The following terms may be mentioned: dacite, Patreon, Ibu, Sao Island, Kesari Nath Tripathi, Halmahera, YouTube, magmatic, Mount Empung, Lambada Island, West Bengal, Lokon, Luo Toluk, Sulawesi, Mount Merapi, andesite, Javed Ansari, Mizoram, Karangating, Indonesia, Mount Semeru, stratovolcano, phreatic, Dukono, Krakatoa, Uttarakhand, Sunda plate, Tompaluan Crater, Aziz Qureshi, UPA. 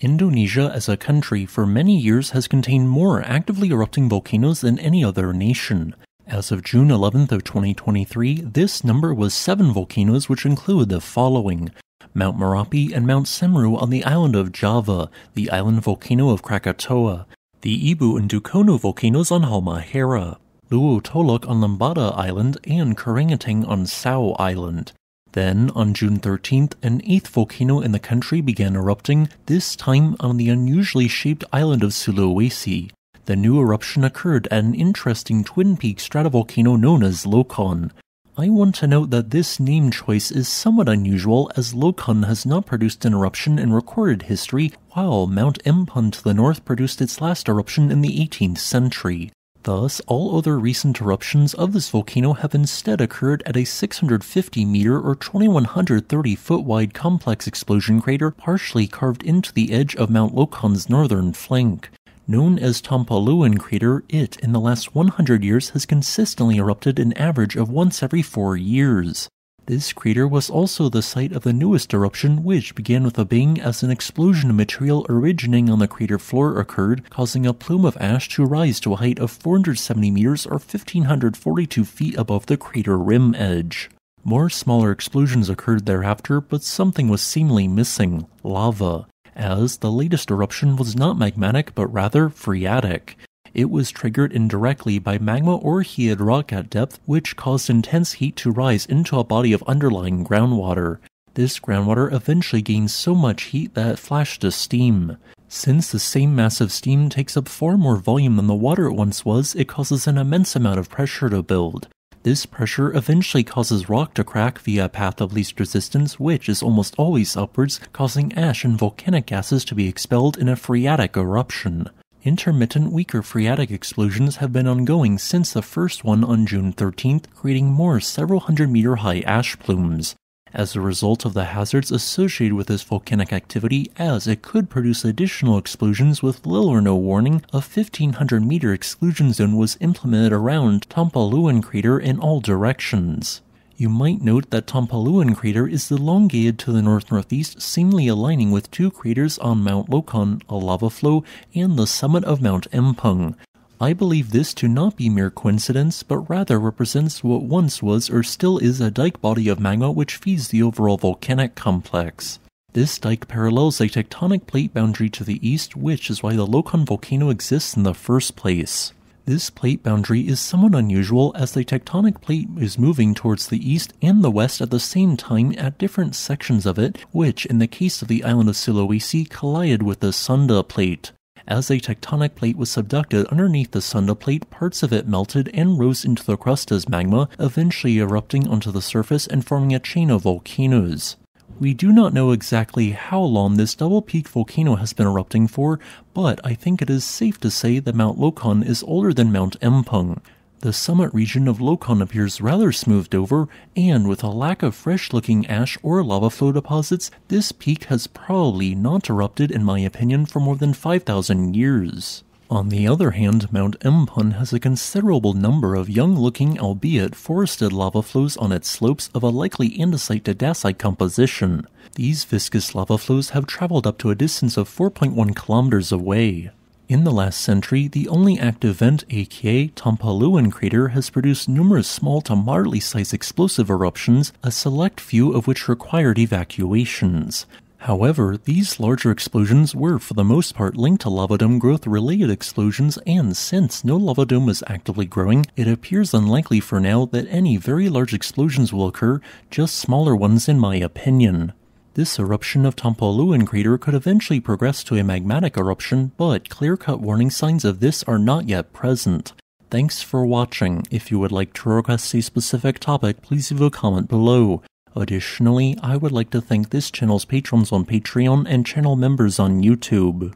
Indonesia as a country for many years has contained more actively erupting volcanoes than any other nation. As of June 11th of 2023, this number was 7 volcanoes, which include the following: Mount Merapi and Mount Semeru on the island of Java, the island volcano of Krakatoa, the Ibu and Dukono volcanoes on Halmahera, Luo Toluk on Lambada Island, and Karangating on Sao Island. Then, on June 13th, an 8th volcano in the country began erupting, this time on the unusually shaped island of Sulawesi. The new eruption occurred at an interesting twin-peak stratovolcano known as Lokon. I want to note that this name choice is somewhat unusual, as Lokon has not produced an eruption in recorded history, while Mount Empung to the north produced its last eruption in the 18th century. Thus, all other recent eruptions of this volcano have instead occurred at a 650-meter or 2,130-foot wide complex explosion crater partially carved into the edge of Mount Lokon's northern flank. Known as Tompaluan Crater, it, in the last 100 years, has consistently erupted an average of once every 4 years. This crater was also the site of the newest eruption, which began with a bang as an explosion of material originating on the crater floor occurred, causing a plume of ash to rise to a height of 470 meters or 1,542 feet above the crater rim edge. More smaller explosions occurred thereafter, but something was seemingly missing: lava, as the latest eruption was not magmatic but rather phreatic. It was triggered indirectly by magma or heated rock at depth, which caused intense heat to rise into a body of underlying groundwater. This groundwater eventually gained so much heat that it flashed to steam. Since the same massive steam takes up far more volume than the water it once was, it causes an immense amount of pressure to build. This pressure eventually causes rock to crack via a path of least resistance, which is almost always upwards, causing ash and volcanic gases to be expelled in a phreatic eruption. Intermittent weaker phreatic explosions have been ongoing since the first one on June 13th, creating more several hundred-meter-high ash plumes. As a result of the hazards associated with this volcanic activity, as it could produce additional explosions with little or no warning, a 1,500-meter exclusion zone was implemented around Tompaluan Crater in all directions. You might note that Tompaluan Crater is elongated to the north-northeast, seemingly aligning with 2 craters on Mount Lokon, a lava flow, and the summit of Mount Empung. I believe this to not be mere coincidence, but rather represents what once was or still is a dike body of magma which feeds the overall volcanic complex. This dike parallels a tectonic plate boundary to the east, which is why the Lokon volcano exists in the first place. This plate boundary is somewhat unusual, as the tectonic plate is moving towards the east and the west at the same time at different sections of it, which, in the case of the island of Sulawesi, collided with the Sunda plate. As a tectonic plate was subducted underneath the Sunda plate, parts of it melted and rose into the crust as magma, eventually erupting onto the surface and forming a chain of volcanoes. We do not know exactly how long this double-peaked volcano has been erupting for, but I think it is safe to say that Mount Lokon is older than Mount Empung. The summit region of Lokon appears rather smoothed over, and with a lack of fresh-looking ash or lava flow deposits, this peak has probably not erupted, in my opinion, for more than 5,000 years. On the other hand, Mount Empung has a considerable number of young-looking, albeit forested, lava flows on its slopes of a likely andesite to dacite composition. These viscous lava flows have traveled up to a distance of 4.1 kilometers away. In the last century, the only active vent, aka Tompaluan Crater, has produced numerous small to moderately-sized explosive eruptions, a select few of which required evacuations. However, these larger explosions were for the most part linked to lava dome growth-related explosions, and since no lava dome is actively growing, it appears unlikely for now that any very large explosions will occur, just smaller ones in my opinion. This eruption of Tompaluan Crater could eventually progress to a magmatic eruption, but clear-cut warning signs of this are not yet present. Thanks for watching. If you would like to request a specific topic, please leave a comment below. Additionally, I would like to thank this channel's patrons on Patreon and channel members on YouTube.